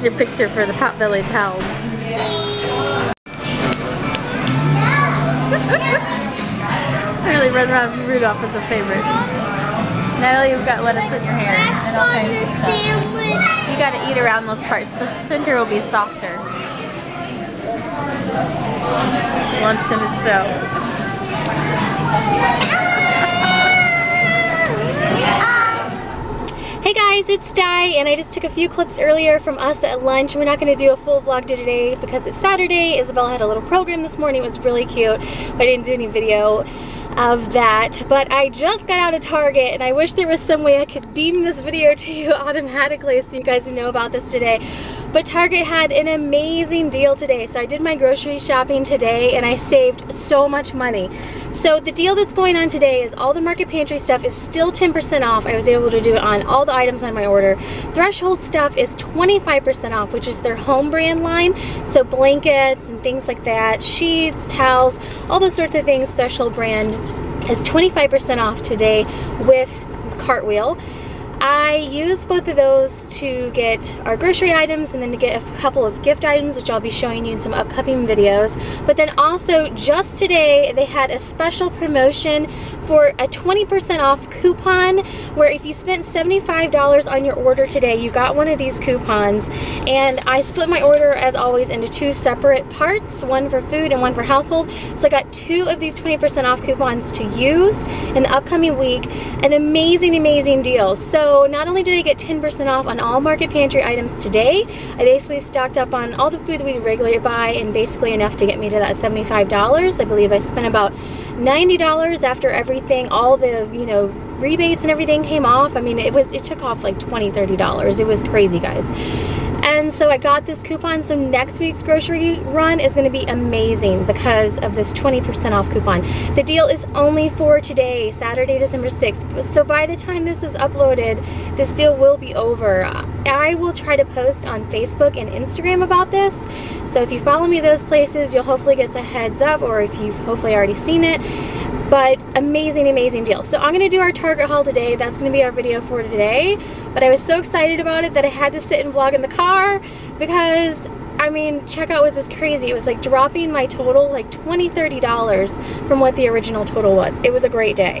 That's your picture for the Potbelly Pals. I really run around Rudolph as a favorite. Natalie, you've got to let us in your hair and all kinds of stuff. You got to eat around those parts. The center will be softer. Lunch and a show. Hey guys, it's Di, and I just took a few clips earlier from us at lunch. We're not going to do a full vlog today because it's Saturday. Isabella had a little program this morning. It was really cute, but I didn't do any video of that. But I just got out of Target, and I wish there was some way I could beam this video to you automatically so you guys know about this today. But Target had an amazing deal today. So I did my grocery shopping today and I saved so much money. So the deal that's going on today is all the Market Pantry stuff is still 10% off. I was able to do it on all the items on my order. Threshold stuff is 25% off, which is their home brand line. So blankets and things like that, sheets, towels, all those sorts of things. Threshold brand is 25% off today with Cartwheel. I used both of those to get our grocery items and then to get a couple of gift items, which I'll be showing you in some upcoming videos. But then also just today they had a special promotion for a 20% off coupon where if you spent $75 on your order today, you got one of these coupons. And I split my order as always into two separate parts, one for food and one for household. So I got two of these 20% off coupons to use in the upcoming week. An amazing, amazing deal. So not only did I get 10% off on all Market Pantry items today, I basically stocked up on all the food that we regularly buy and basically enough to get me to that $75. I believe I spent about $90 after everything, all the, you know, rebates and everything came off. I mean, it took off like $20, $30. It was crazy, guys. And so I got this coupon, so next week's grocery run is going to be amazing because of this 20% off coupon. The deal is only for today, Saturday, December 6th. So by the time this is uploaded, this deal will be over. I will try to post on Facebook and Instagram about this. So if you follow me those places, you'll hopefully get a heads up, or if you've hopefully already seen it. But amazing, amazing deal. So I'm gonna do our Target haul today. That's gonna be our video for today. But I was so excited about it that I had to sit and vlog in the car because, I mean, checkout was just crazy. It was like dropping my total like $20, $30 from what the original total was. It was a great day.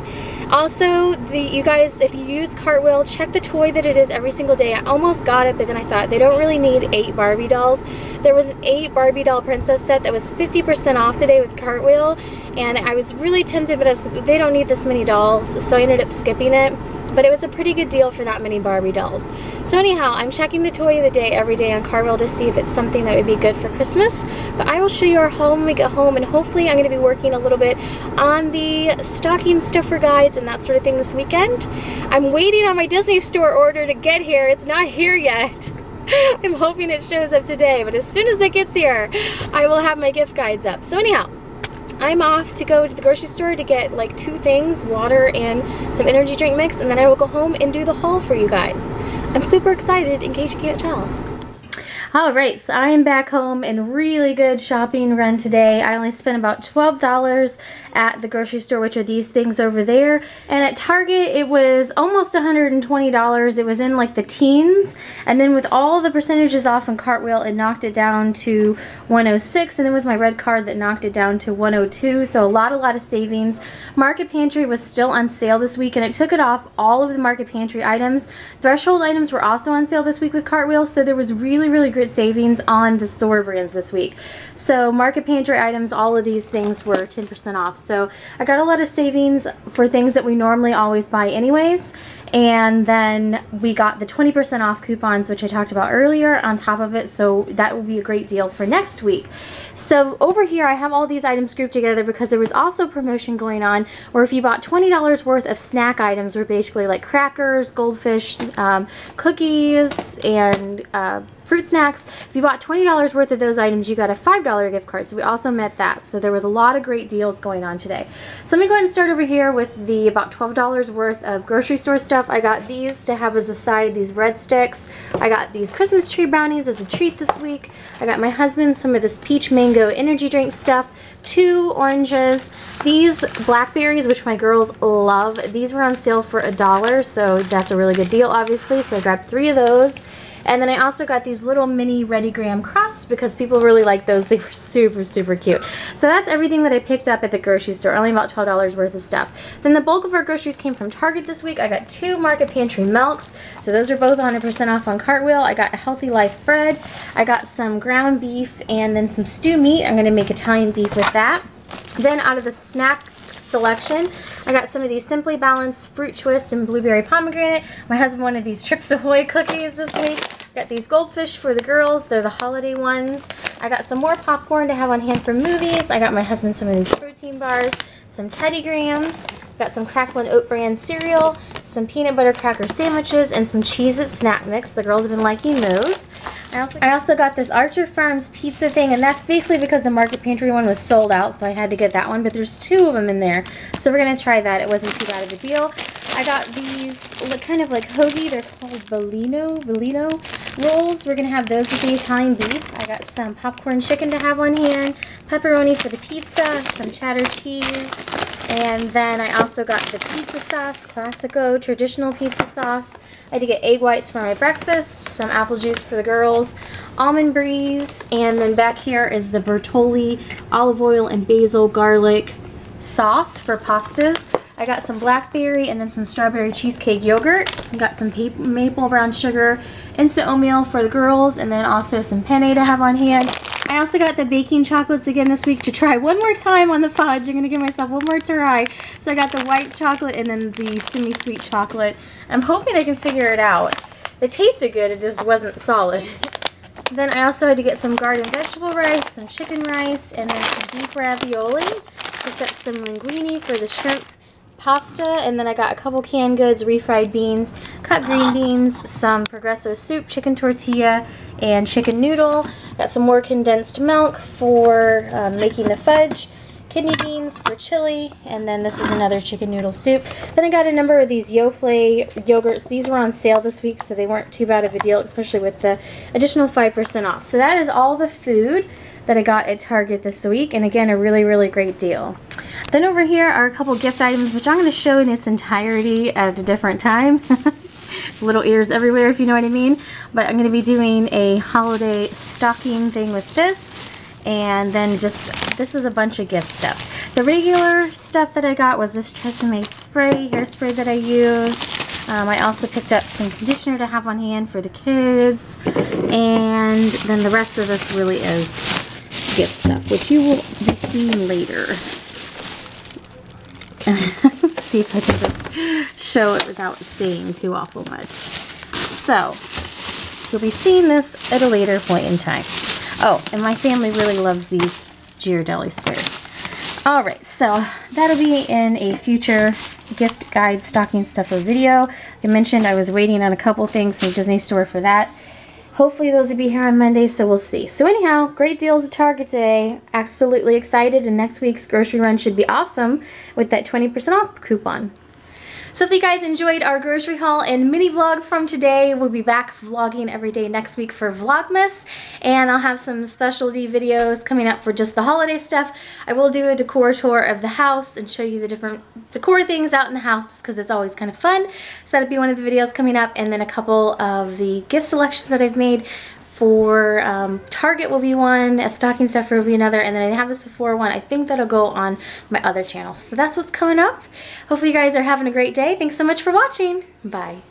Also, you guys, if you use Cartwheel, check the toy that it is every single day. I almost got it, but then I thought they don't really need 8 Barbie dolls. There was an 8 Barbie doll princess set that was 50% off today with Cartwheel, and I was really tempted, but I said, they don't need this many dolls, so I ended up skipping it. But it was a pretty good deal for that many Barbie dolls. So anyhow, I'm checking the toy of the day every day on Cartwheel to see if it's something that would be good for Christmas. But I will show you our haul when we get home, and hopefully I'm going to be working a little bit on the stocking stuffer guides and that sort of thing this weekend. I'm waiting on my Disney store order to get here. It's not here yet. I'm hoping it shows up today, but as soon as it gets here, I will have my gift guides up. So anyhow, I'm off to go to the grocery store to get like 2 things, water and some energy drink mix, and then I will go home and do the haul for you guys. I'm super excited in case you can't tell. Alright, so I am back home and really good shopping run today. I only spent about $12 at the grocery store, which are these things over there. And at Target, it was almost $120. It was in like the teens. And then with all the percentages off on Cartwheel, it knocked it down to 106. And then with my red card, that knocked it down to 102. So a lot of savings. Market Pantry was still on sale this week, and it took it off all of the Market Pantry items. Threshold items were also on sale this week with Cartwheel, so there was really, really good savings on the store brands this week. So Market Pantry items, all of these things were 10% off. So I got a lot of savings for things that we normally always buy anyways. And then we got the 20% off coupons, which I talked about earlier, on top of it. So that will be a great deal for next week. So over here, I have all these items grouped together because there was also a promotion going on where if you bought $20 worth of snack items, were basically like crackers, goldfish, cookies, and fruit snacks. If you bought $20 worth of those items, you got a $5 gift card. So we also met that. So there was a lot of great deals going on today. So let me go ahead and start over here with the about $12 worth of grocery store stuff. I got these to have as a side, these bread sticks. I got these Christmas tree brownies as a treat this week. I got my husband some of this peach mango energy drink stuff, 2 oranges, these blackberries, which my girls love. These were on sale for $1, so that's a really good deal, obviously. So I grabbed 3 of those. And then I also got these little mini Reddi graham crusts because people really like those. They were super, super cute. So that's everything that I picked up at the grocery store, only about $12 worth of stuff. Then the bulk of our groceries came from Target this week. I got two Market Pantry milks, so those are both 100% off on Cartwheel. I got Healthy Life bread. I got some ground beef and then some stew meat. I'm going to make Italian beef with that. Then out of the snack selection, I got some of these Simply Balanced Fruit Twist and Blueberry Pomegranate. My husband wanted these Chips Ahoy cookies this week. Got these goldfish for the girls. They're the holiday ones. I got some more popcorn to have on hand for movies. I got my husband some of these protein bars, some Teddy Grahams, got some Cracklin' Oat Bran cereal, some peanut butter cracker sandwiches, and some Cheez-It snack mix. The girls have been liking those. I also got this Archer Farms pizza thing, and that's basically because the Market Pantry one was sold out, so I had to get that one, but there's two of them in there, so we're going to try that. It wasn't too bad of a deal. I got these kind of like hoagie, they're called Bellino rolls. We're going to have those with the Italian beef. I got some popcorn chicken to have on hand, pepperoni for the pizza, some cheddar cheese, and then I also got the pizza sauce, Classico, traditional pizza sauce. I did get egg whites for my breakfast, some apple juice for the girls, almond breeze, and then back here is the Bertoli olive oil and basil garlic sauce for pastas. I got some blackberry and then some strawberry cheesecake yogurt. I got some maple brown sugar, instant oatmeal for the girls, and then also some penne to have on hand. I also got the baking chocolates again this week to try one more time on the fudge. I'm going to give myself one more try. So I got the white chocolate and then the semi-sweet chocolate. I'm hoping I can figure it out. It tasted good, it just wasn't solid. Then I also had to get some garden vegetable rice, some chicken rice, and then some beef ravioli. Picked up some linguine for the shrimp pasta, and then I got a couple canned goods, refried beans, cut green beans, some Progresso soup, chicken tortilla, and chicken noodle. Got some more condensed milk for making the fudge, kidney beans for chili, and then this is another chicken noodle soup. Then I got a number of these Yoplait yogurts. These were on sale this week, so they weren't too bad of a deal, especially with the additional 5% off. So that is all the food that I got at Target this week, and again, a really, really great deal. Then over here are a couple gift items, which I'm going to show in its entirety at a different time. Little ears everywhere, if you know what I mean. But I'm going to be doing a holiday stocking thing with this, and then just, this is a bunch of gift stuff. The regular stuff that I got was this TRESemmé spray, hairspray that I use. I also picked up some conditioner to have on hand for the kids, and then the rest of this really is gift stuff, which you will be seeing later. Let's see if I can just show it without saying too awful much. So, you'll be seeing this at a later point in time. Oh, and my family really loves these Ghirardelli squares. Alright, so that'll be in a future gift guide stocking stuffer video. I mentioned I was waiting on a couple things from the Disney store for that. Hopefully those will be here on Monday, so we'll see. So anyhow, great deals at Target today. Absolutely excited, and next week's grocery run should be awesome with that 20% off coupon. So if you guys enjoyed our grocery haul and mini vlog from today, we'll be back vlogging every day next week for Vlogmas, and I'll have some specialty videos coming up for just the holiday stuff. I will do a decor tour of the house and show you the different decor things out in the house because it's always kind of fun. So that'll be one of the videos coming up, and then a couple of the gift selections that I've made for Target will be one, a stocking stuffer will be another, and then I have a Sephora one. I think that'll go on my other channel. So that's what's coming up. Hopefully you guys are having a great day. Thanks so much for watching. Bye.